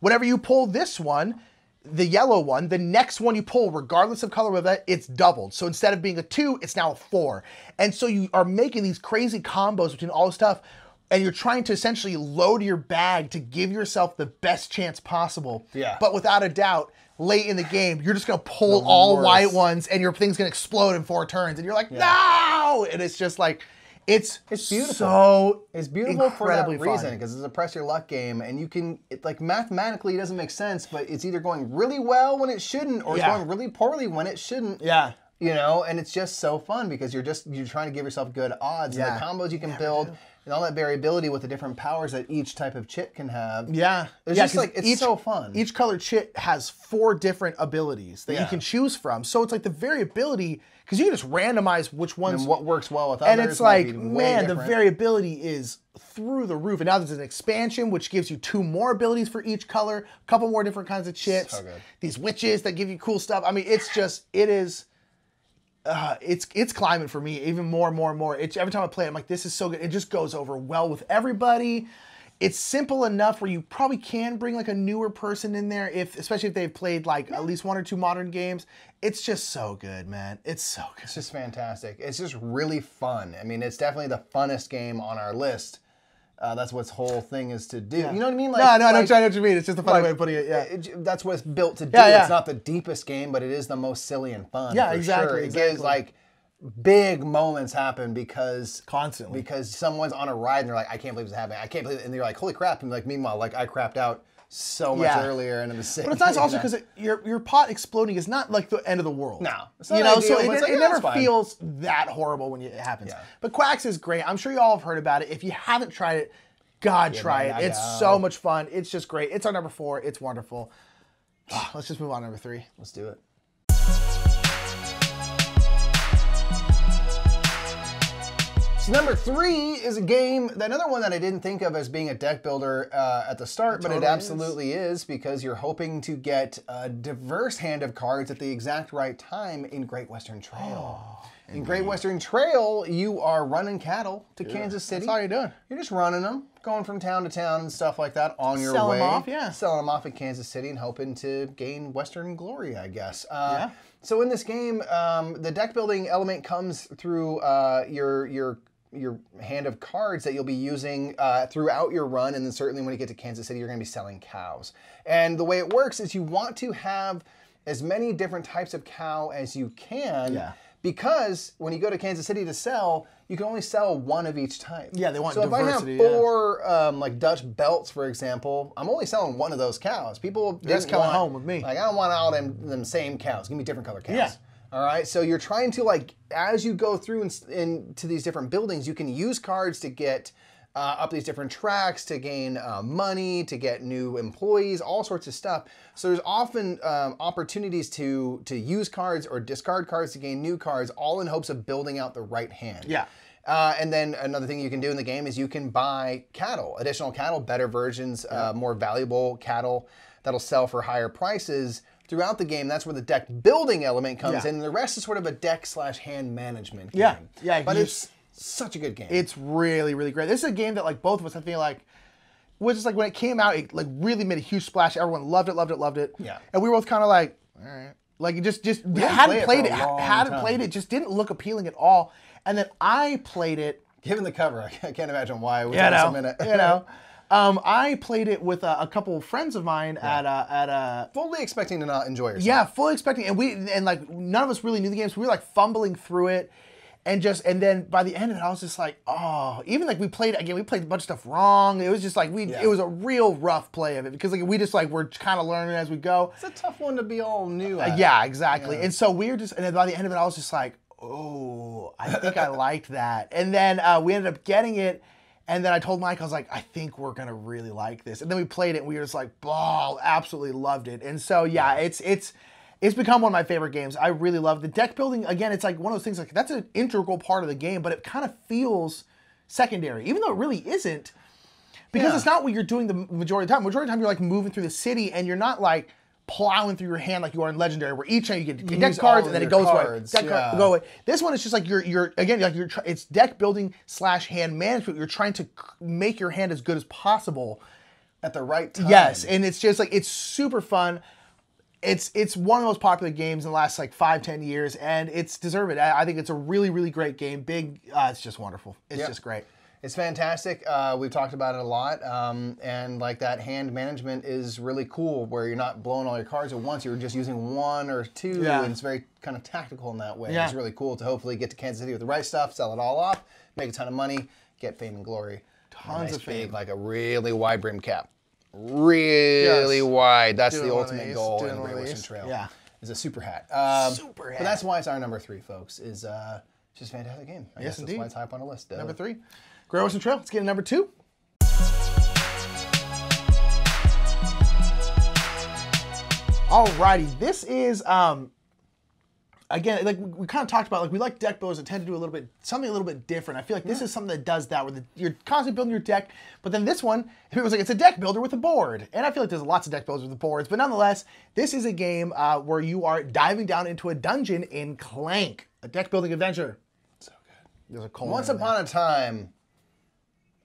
whenever you pull this one, the yellow one, the next one you pull, regardless of color of that, it's doubled. So instead of being a two, it's now a four. And so you are making these crazy combos between all this stuff, and you're trying to essentially load your bag to give yourself the best chance possible. Yeah. But without a doubt, late in the game, you're just gonna pull the all worst. white ones, and your thing's gonna explode in four turns, and you're like, yeah. no! And it's just like, it's it's beautiful. So it's beautiful for that reason, because it's a press your luck game, and you can it, like mathematically it doesn't make sense, but it's either going really well when it shouldn't, or yeah. it's going really poorly when it shouldn't. Yeah. You know, and it's just so fun because you're just you're trying to give yourself good odds yeah. and the combos you can yeah, build. Man. And all that variability with the different powers that each type of chit can have. Yeah. It's yeah, just like, it's each, so fun. Each color chit has four different abilities that yeah. you can choose from. So it's like the variability, because you can just randomize which ones. And what works well with others. And it's like, man, different. the variability is through the roof. And now there's an expansion, which gives you two more abilities for each color, a couple more different kinds of chits. So good. These witches that give you cool stuff. I mean, it's just, it is... Uh, it's it's climbing for me even more and more and more. It's, every time I play it, I'm like, this is so good. It just goes over well with everybody. It's simple enough where you probably can bring like a newer person in there, if especially if they've played like at least one or two modern games. It's just so good, man. It's so good. It's just fantastic. It's just really fun. I mean, it's definitely the funnest game on our list. Uh, that's what's whole thing is to do. Yeah. You know what I mean? Like, no, no, like, I don't try to know what you mean. It's just a funny like, way of putting it. Yeah, it, it, that's what it's built to do. Yeah, yeah. It's not the deepest game, but it is the most silly and fun. Yeah, for exactly. Sure. It exactly. gives like big moments happen because constantly because someone's on a ride and they're like, I can't believe it's happening. I can't believe it. And they're like, holy crap! And like, meanwhile, like I crapped out so much yeah. earlier and it was sick. But it's nice also because it, your your pot exploding is not like the end of the world. No, it's not you know, ideal, so it, it, like, it never fine. feels that horrible when it happens. Yeah. But Quacks is great. I'm sure you all have heard about it. If you haven't tried it, God, yeah, try man, it. I it's know. so much fun. It's just great. It's our number four. It's wonderful. Oh, let's just move on to number three. Let's do it. So number three is a game, another one that I didn't think of as being a deck builder uh, at the start, it but totally it absolutely is. is because you're hoping to get a diverse hand of cards at the exact right time in Great Western Trail. Oh, in indeed. Great Western Trail, you are running cattle to yeah, Kansas City. That's all you're doing. You're just running them, going from town to town and stuff like that on your Sell way. Selling them off, yeah. Selling them off in Kansas City and hoping to gain Western glory, I guess. Uh, yeah. So in this game, um, the deck building element comes through uh, your your your hand of cards that you'll be using uh, throughout your run, and then certainly when you get to Kansas City, you're gonna be selling cows. And the way it works is you want to have as many different types of cow as you can, yeah. because when you go to Kansas City to sell, you can only sell one of each type. Yeah, they want so diversity. So if I have four yeah. um, like Dutch belts, for example, I'm only selling one of those cows. People That's didn't coming want, home with me. Like, I don't want all them, them same cows. Give me different color cows. Yeah. All right, so you're trying to like, as you go through into in, these different buildings, you can use cards to get uh, up these different tracks to gain uh, money, to get new employees, all sorts of stuff. So there's often um, opportunities to to use cards or discard cards to gain new cards, all in hopes of building out the right hand. Yeah. Uh, and then another thing you can do in the game is you can buy cattle, additional cattle, better versions, yeah. uh, more valuable cattle that'll sell for higher prices throughout the game. That's where the deck building element comes yeah. in. And the rest is sort of a deck slash hand management game. Yeah, yeah. But it's such a good game. It's really, really great. This is a game that like both of us, I feel like, was just like when it came out, it like really made a huge splash. Everyone loved it, loved it, loved it. Yeah. And we were both kind of like, all right. Like, just, just hadn't played it, hadn't played it, just didn't look appealing at all. And then I played it. Given the cover, I can't imagine why. It was you know, a minute. you know. Um, I played it with a, a couple of friends of mine yeah. at a, at a fully expecting to not enjoy yourself. Yeah, fully expecting, and we and like none of us really knew the game, so we were like fumbling through it, and just and then by the end of it, I was just like, oh, even like we played again, we played a bunch of stuff wrong. It was just like we, yeah. it was a real rough play of it because like we just like we're kind of learning as we go. It's a tough one to be all new. Uh, at. Yeah, exactly. Yeah. And so we were just, and then by the end of it, I was just like, oh, I think I liked that. And then uh, we ended up getting it. And then I told Mike, I was like, I think we're going to really like this. And then we played it and we were just like, blah, absolutely loved it. And so, yeah, it's it's it's become one of my favorite games. I really love the deck building. Again, it's like one of those things like that's an integral part of the game, but it kind of feels secondary, even though it really isn't, because yeah. it's not what you're doing the majority of the time. Majority of the time, you're like moving through the city and you're not like plowing through your hand like you are in Legendary, where each hand you get you deck cards and then it goes cards. away. Deck yeah. card, go away. This one is just like you're you're again like you're it's deck building slash hand management. You're trying to make your hand as good as possible at the right time. Yes, and it's just like it's super fun. It's it's one of the most popular games in the last like five ten years, and it's deserved. I, I think it's a really really great game. Big, uh, it's just wonderful. It's yep. just great. It's fantastic. Uh, we've talked about it a lot, um, and like that hand management is really cool, where you're not blowing all your cards at once. You're just using one or two, yeah. and it's very kind of tactical in that way. Yeah. It's really cool to hopefully get to Kansas City with the right stuff, sell it all off, make a ton of money, get fame and glory. Tons nice of fame, big, like a really wide brim cap, really yes. wide. That's doing the ultimate goal in the Great Western Trail. Yeah, is a super hat. Um, super hat. But that's why it's our number three, folks. Is uh, it's just a fantastic game. I yes, guess indeed. That's why it's high up on the list. Uh, number three. Great Western Trail, let's get to number two. Alrighty, this is, um, again, like we kind of talked about, like we like deck builders that tend to do a little bit, something a little bit different. I feel like this yeah. is something that does that, where the, you're constantly building your deck, but then this one, it was like, it's a deck builder with a board. And I feel like there's lots of deck builders with the boards, but nonetheless, this is a game uh, where you are diving down into a dungeon in Clank, a deck building adventure. So good. There's a cold Once upon a time,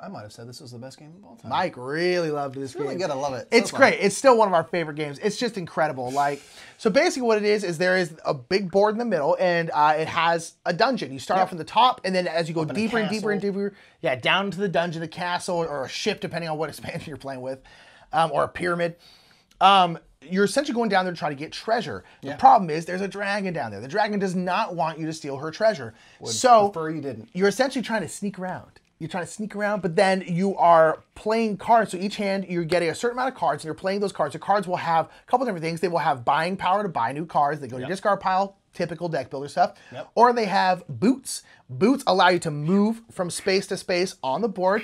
I might have said this was the best game of all time. Mike really loved this game. Really good, I love it. It's great. It's still one of our favorite games. It's just incredible. Like, so basically, what it is is there is a big board in the middle, and uh, it has a dungeon. You start yep. off in the top, and then as you go deeper and deeper and deeper, yeah, down into the dungeon, the castle, or a ship, depending on what expansion you're playing with, um, or a pyramid. Um, you're essentially going down there to try to get treasure. The yeah. problem is there's a dragon down there. The dragon does not want you to steal her treasure. Would so prefer you didn't. You're essentially trying to sneak around. You're trying to sneak around, but then you are playing cards. So each hand, you're getting a certain amount of cards, and you're playing those cards. The cards will have a couple different things. They will have buying power to buy new cards. They go to yep. your discard pile, typical deck builder stuff. Yep. Or they have boots. Boots allow you to move from space to space on the board.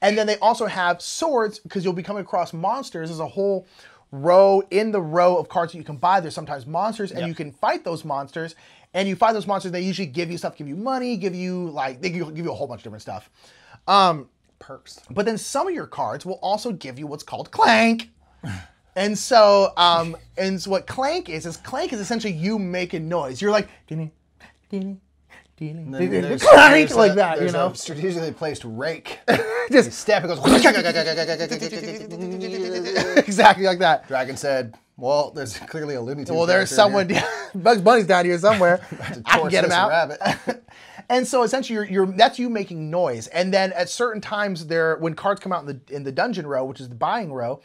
And then they also have swords, because you'll be coming across monsters. There's a whole row in the row of cards that you can buy. There's sometimes monsters, and yep. you can fight those monsters. And you find those monsters, they usually give you stuff, give you money, give you, like, they give you a whole bunch of different stuff. Um, Perks. But then some of your cards will also give you what's called Clank. and so, um, and so what Clank is, is Clank is essentially you making noise. You're like, ding, ding, ding, ding, Clank, like that, you know? Strategically placed rake. Just step, it goes, exactly like that. Dragon said, well, there's clearly a Looney Tunes. Well, there's someone, Bugs Bunny's down here somewhere. I can get him out. Rabbit. And so essentially, you're, you're, that's you making noise. And then at certain times, there, when cards come out in the in the dungeon row, which is the buying row,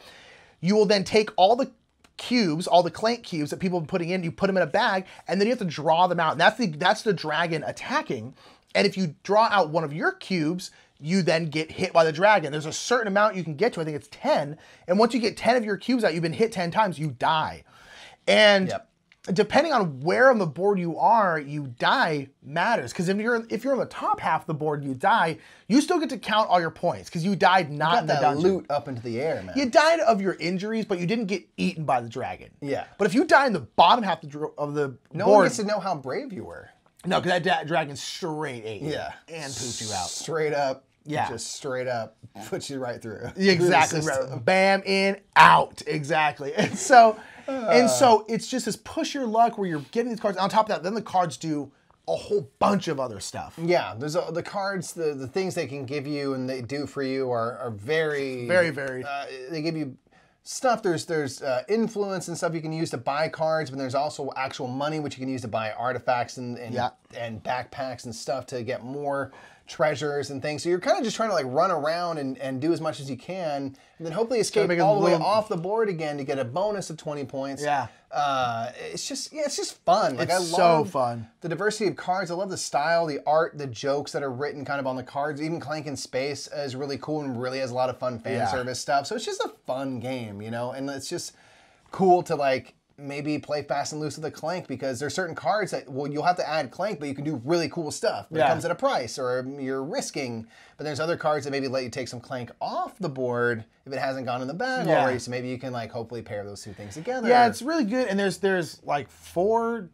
you will then take all the cubes, all the Clank cubes that people have been putting in. You put them in a bag, and then you have to draw them out. And that's the that's the dragon attacking. And if you draw out one of your cubes, you then get hit by the dragon. There's a certain amount you can get to, I think it's ten, and once you get ten of your cubes out, you've been hit ten times, you die. And yep. depending on where on the board you are, you die matters. Because if you're if you're on the top half of the board and you die, you still get to count all your points because you died not you in the that dungeon. Loot up into the air, man. You died of your injuries, but you didn't get eaten by the dragon. Yeah. But if you die in the bottom half of the, of the no board, no one gets to know how brave you were. No, because that da dragon straight ate you. Yeah. And pooped you out. Straight up. Yeah. Just straight up puts you right through. Exactly. Right. Bam, in, out. Exactly. And so. Uh, and so it's just this push your luck where you're getting these cards. And on top of that, then the cards do a whole bunch of other stuff. Yeah, there's a, the cards, the, the things they can give you and they do for you are, are very... Very, very. Uh, they give you stuff. There's there's uh, influence and stuff you can use to buy cards, but there's also actual money which you can use to buy artifacts and, and, yeah. and backpacks and stuff to get more treasures and things. So you're kind of just trying to like run around and, and do as much as you can, and then hopefully escape all the way off the board again to get a bonus of twenty points. Yeah. Uh, it's just, yeah, it's just fun. Like, I love so fun. The diversity of cards. I love the style, the art, the jokes that are written kind of on the cards. Even Clank in Space is really cool and really has a lot of fun fan yeah. service stuff. So it's just a fun game, you know, and it's just cool to like, maybe play fast and loose with the Clank because there's certain cards that, well, you'll have to add Clank, but you can do really cool stuff. It yeah. comes at a price or you're risking. But there's other cards that maybe let you take some Clank off the board if it hasn't gone in the bag yeah. already. So maybe you can like hopefully pair those two things together. Yeah, it's really good. And there's there's like four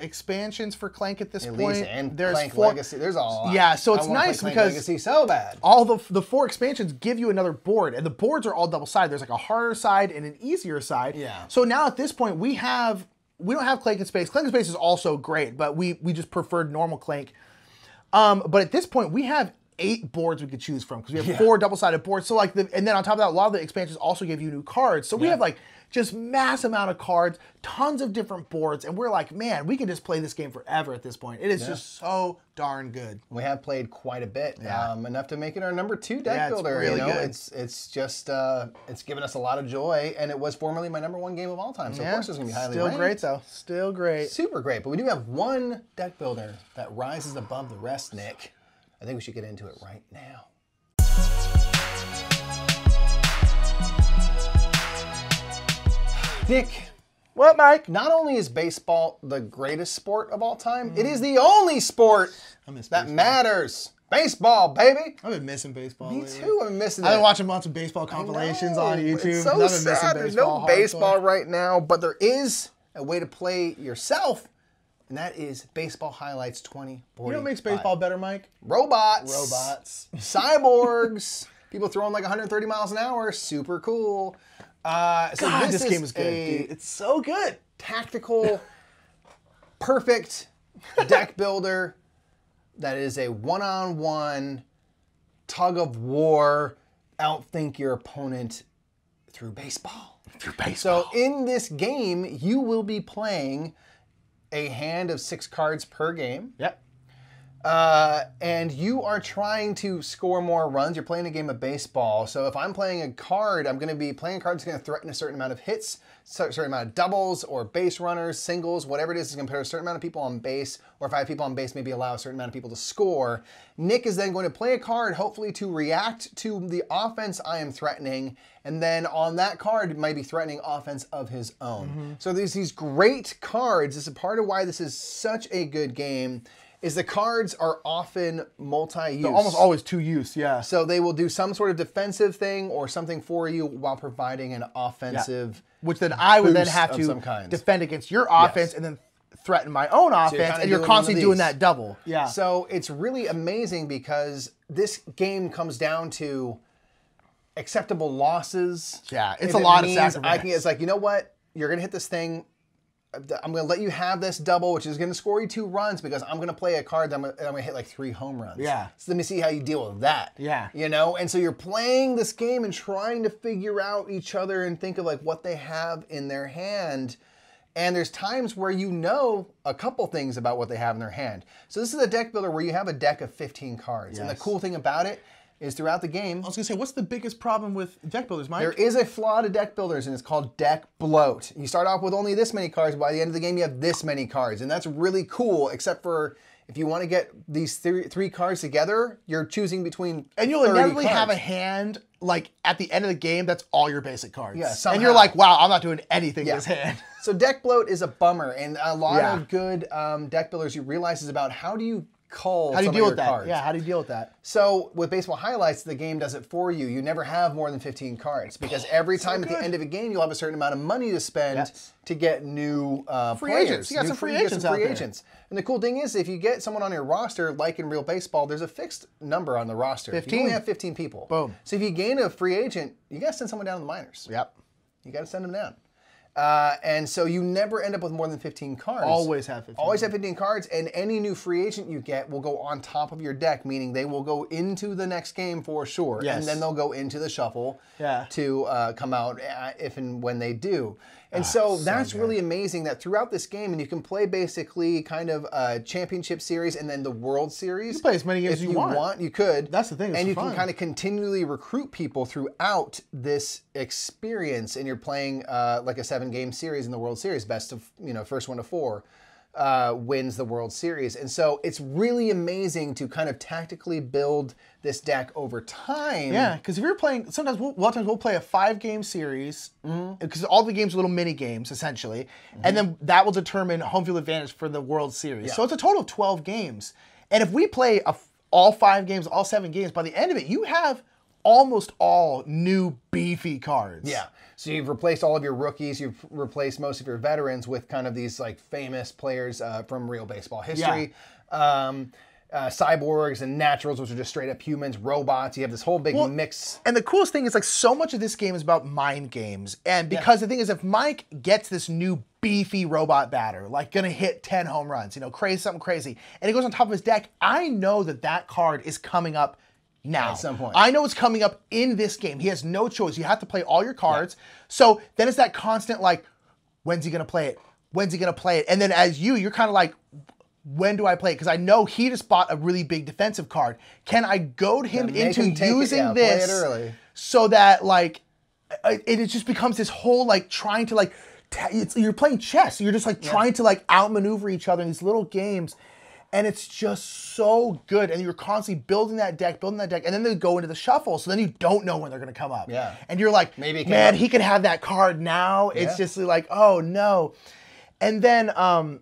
expansions for Clank at this at point. Least, and there's Clank four, Legacy. There's all. Yeah, so it's nice because Legacy so bad. All the the four expansions give you another board, and the boards are all double sided. There's like a harder side and an easier side. Yeah. So now at this point we have we don't have Clank in Space. Clank in Space is also great, but we we just preferred normal Clank. Um, but at this point we have eight boards we could choose from because we have yeah. four double sided boards. So like the and then on top of that, a lot of the expansions also give you new cards. So we yeah. have like just mass amount of cards, tons of different boards, and we're like, man, we can just play this game forever at this point. It is yeah. just so darn good. We have played quite a bit, yeah. um, enough to make it our number two deck yeah, builder. It's really you know? good. It's it's just uh, it's given us a lot of joy, and it was formerly my number one game of all time. So yeah. of course it's gonna be highly still ranked. great though, still great, super great. But we do have one deck builder that rises above the rest, Nick. I think we should get into it right now. Nick. What, Mike? Not only is baseball the greatest sport of all time, mm. it is the only sport I miss that baseball. matters. Baseball, baby. I've been missing baseball. Me lately. too. I've been missing it. I've been watching lots of baseball compilations on YouTube. It's so I've been sad. There's no baseball hardcore. right now, but there is a way to play yourself, and that is Baseball Highlights twenty forty-five. You know what makes baseball better, Mike? Robots. Robots. Cyborgs. People throwing like a hundred thirty miles an hour. Super cool. Uh, so God, this, this game is good, dude. It's so good. Tactical, perfect deck builder that is a one-on-one tug of war, outthink your opponent through baseball. Through baseball. So in this game, you will be playing a hand of six cards per game. Yep. Uh, and you are trying to score more runs. You're playing a game of baseball. So if I'm playing a card, I'm going to be playing a card that's going to threaten a certain amount of hits, a certain amount of doubles or base runners, singles, whatever it is. It's going to put a certain amount of people on base, or if I have people on base, maybe allow a certain amount of people to score. Nick is then going to play a card, hopefully to react to the offense I am threatening. And then on that card, might be threatening offense of his own. Mm-hmm. So there's these great cards. This is part of why this is such a good game. Is the cards are often multi-use. They're almost always two-use, yeah. So they will do some sort of defensive thing or something for you while providing an offensive yeah. Which then I would then have to defend against your offense yes. and then threaten my own offense, so you're and you're constantly doing that double. Yeah. So it's really amazing because this game comes down to acceptable losses. Yeah, it's a it lot of sacrifice. I can, it's like, you know what? You're going to hit this thing. I'm going to let you have this double, which is going to score you two runs because I'm going to play a card that I'm going to, I'm going to hit like three home runs. Yeah. So let me see how you deal with that. Yeah. You know? And so you're playing this game and trying to figure out each other and think of like what they have in their hand. And there's times where you know a couple things about what they have in their hand. So this is a deck builder where you have a deck of fifteen cards. Yes. And the cool thing about it is throughout the game. I was going to say, what's the biggest problem with deck builders, Mike? There is a flaw to deck builders, and it's called deck bloat. You start off with only this many cards. By the end of the game, you have this many cards, and that's really cool, except for If you want to get these three, three cards together, you're choosing between and you'll inevitably have a hand like at the end of the game that's all your basic cards. Yeah, somehow. And you're like, wow, I'm not doing anything yeah. with this hand. So deck bloat is a bummer, and a lot yeah. of good um, deck builders you realize is about how do you cull how do you deal with that? Cards. Yeah, how do you deal with that? So with Baseball Highlights, the game does it for you. You never have more than fifteen cards because every so time good. at the end of a game, you'll have a certain amount of money to spend yes. to get new uh, free players. Agents. You got new some free, free agents, agents out free there. Agents. And the cool thing is, if you get someone on your roster, like in real baseball, there's a fixed number on the roster. fifteen. You only have fifteen people. Boom. So if you gain a free agent, you got to send someone down to the minors. Yep. You got to send them down. Uh, and so you never end up with more than fifteen cards. Always have fifteen. Always have fifteen cards, and any new free agent you get will go on top of your deck, meaning they will go into the next game for sure, yes. and then they'll go into the shuffle yeah. to uh, come out if and when they do. And ah, so that's so really amazing that throughout this game, and you can play basically kind of a championship series and then the World Series. You can play as many games as you, you want. want. You could. That's the thing. It's and you fun. can kind of continually recruit people throughout this experience. And you're playing uh, like a seven-game series in the World Series, best of, you know, first one to four uh, wins the World Series. And so it's really amazing to kind of tactically build this deck over time. Yeah, because if you're playing, sometimes we'll, a lot of times we'll play a five-game series, because mm-hmm. all the games are little mini-games, essentially, mm-hmm. and then that will determine home field advantage for the World Series. Yeah. So it's a total of twelve games. And if we play a, all five games, all seven games, by the end of it, you have almost all new beefy cards. Yeah. So you've replaced all of your rookies, you've replaced most of your veterans with kind of these like famous players uh, from real baseball history. Yeah. Um, uh, cyborgs and naturals, which are just straight up humans, robots. You have this whole big well, mix. And the coolest thing is like so much of this game is about mind games. And because yeah. the thing is if Mike gets this new beefy robot batter, like gonna hit ten home runs, you know, crazy, something crazy, and it goes on top of his deck, I know that that card is coming up now. At some point. I know it's coming up in this game. He has no choice. You have to play all your cards. Yeah. So then it's that constant like, when's he gonna play it? When's he gonna play it? And then as you, you're kind of like, when do I play it? Because I know he just bought a really big defensive card. Can I goad him yeah, into him using it, yeah, this play it early. So that like, it, it just becomes this whole like trying to like, it's, you're playing chess. You're just like yeah. trying to like outmaneuver each other in these little games. And it's just so good. And you're constantly building that deck, building that deck. And then they go into the shuffle. So then you don't know when they're going to come up. Yeah. And you're like, Maybe man, he could have that card now. Yeah. It's just like, oh, no. And then, um,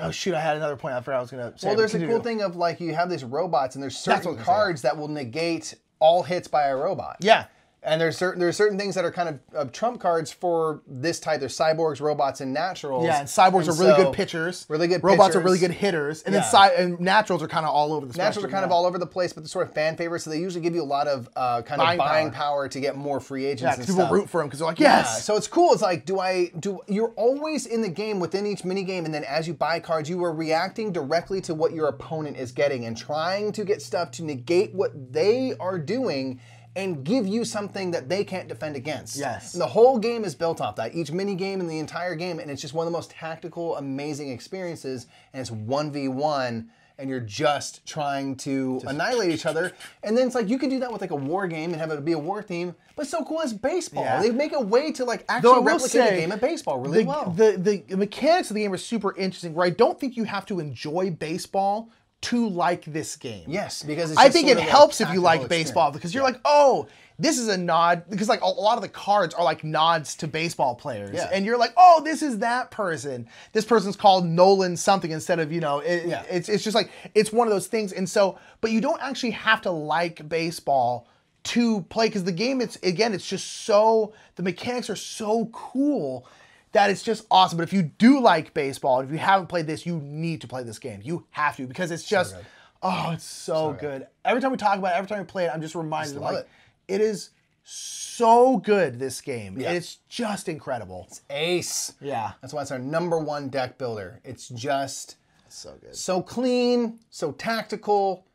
oh, shoot, I had another point I forgot I was going to say. Well, there's a cool thing of like you have these robots and there's certain cards that will negate all hits by a robot. Yeah. And there's certain there's certain things that are kind of uh, trump cards for this type. There's cyborgs, robots, and naturals. Yeah, and cyborgs and are really so, good pitchers. Really good. Robots pitchers. are really good hitters, and yeah. then cy and naturals are kind of all over the. Naturals spectrum, are kind yeah. of all over the place, but they're sort of fan favorites. So they usually give you a lot of uh, kind buying of buying power. power to get more free agents. Yeah, because people root for them because they're like, yes. Yeah. So it's cool. It's like, do I do? You're always in the game within each mini game, and then as you buy cards, you are reacting directly to what your opponent is getting and trying to get stuff to negate what they are doing. And give you something that they can't defend against. Yes. And the whole game is built off that. Each mini game in the entire game, and it's just one of the most tactical, amazing experiences. And it's one v one, and you're just trying to just annihilate each other. And then it's like you can do that with like a war game and have it be a war theme. But it's so cool as baseball. Yeah. They make a way to like actually replicate say, the game of baseball really the, well. The the mechanics of the game are super interesting. Where I don't think you have to enjoy baseball to like this game. Yes, because it's I think it helps if you like experience. baseball because you're yeah. like, oh, this is a nod, because like a lot of the cards are like nods to baseball players. Yeah. And you're like, oh, this is that person. This person's called Nolan something instead of, you know, it, yeah. it's, it's just like, it's one of those things. And so, but you don't actually have to like baseball to play because the game, it's again, it's just so, the mechanics are so cool that it's just awesome. But if you do like baseball, if you haven't played this, you need to play this game. You have to, because it's just, so oh, it's so, so good. good. Every time we talk about it, every time we play it, I'm just reminded, just like, it. it is so good, this game. Yeah. It's just incredible. It's ace. Yeah. That's why it's our number one deck builder. It's just it's so good. So clean, so tactical,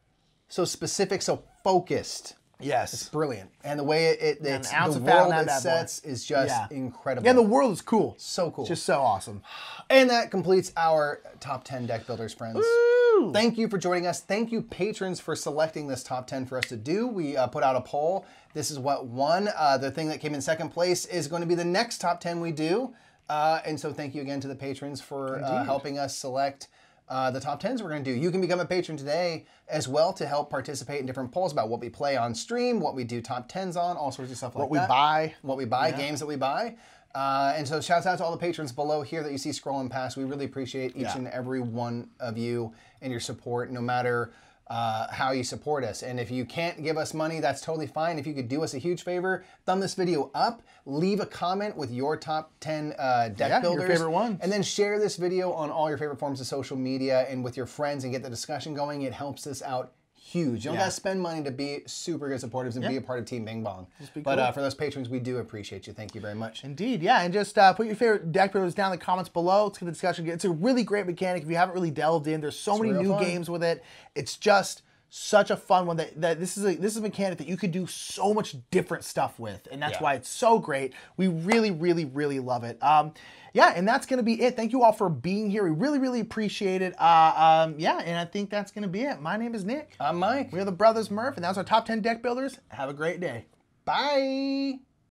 so specific, so focused. Yes. It's brilliant. And the way it, it it's, an ounce the of world it sets boy. is just yeah. incredible. Yeah, the world is cool. So cool. Just so awesome. And that completes our top ten deck builders, friends. Woo! Thank you for joining us. Thank you, patrons, for selecting this top ten for us to do. We uh, put out a poll. This is what won. Uh, the thing that came in second place is going to be the next top ten we do. Uh, and so thank you again to the patrons for uh, helping us select uh, the top tens we're going to do. You can become a patron today as well to help participate in different polls about what we play on stream, what we do top tens on, all sorts of stuff like that. What we buy. What we buy, yeah. Games that we buy. Uh, and so shouts out to all the patrons below here that you see scrolling past. We really appreciate each yeah. and every one of you and your support, no matter uh, how you support us. And if you can't give us money, that's totally fine. If you could do us a huge favor, thumb this video up, leave a comment with your top ten uh, deck yeah, builders, your favorite ones. And then share this video on all your favorite forms of social media and with your friends and get the discussion going. It helps us out huge. You don't yeah. gotta spend money to be super good supporters and yeah. be a part of Team Bing Bong. But cool. uh, for those patrons, we do appreciate you. Thank you very much. Indeed, yeah. And just uh, put your favorite deck builders down in the comments below. Let's get the discussion. It's a really great mechanic. If you haven't really delved in, there's so it's many new fun. games with it. It's just such a fun one that, that this is a this is a mechanic that you could do so much different stuff with, and that's yeah. why it's so great. We really, really, really love it. Um, yeah, and that's gonna be it. Thank you all for being here. We really, really appreciate it. Uh, um, yeah, and I think that's gonna be it. My name is Nick. I'm Mike. We're the Brothers Murph, and that's our top ten deck builders. Have a great day. Bye.